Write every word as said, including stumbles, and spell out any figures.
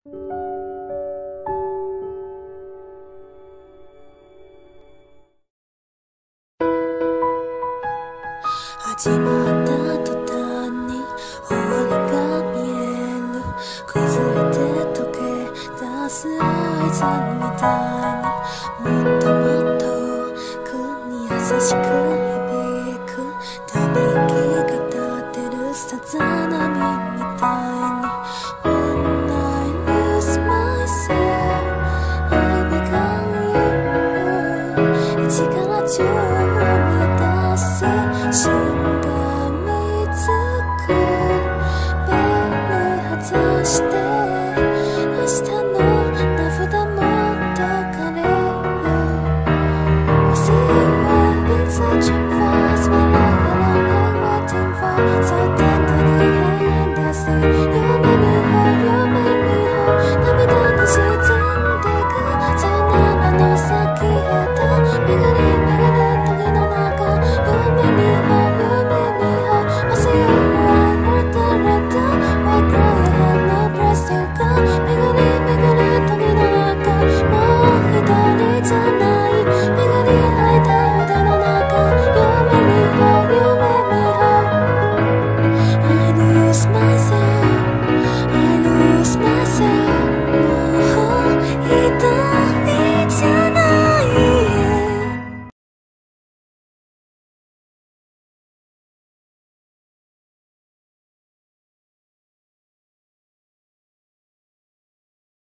始まった途端に終わりが見える、崩れて溶け出すアイゼンみたいにもっと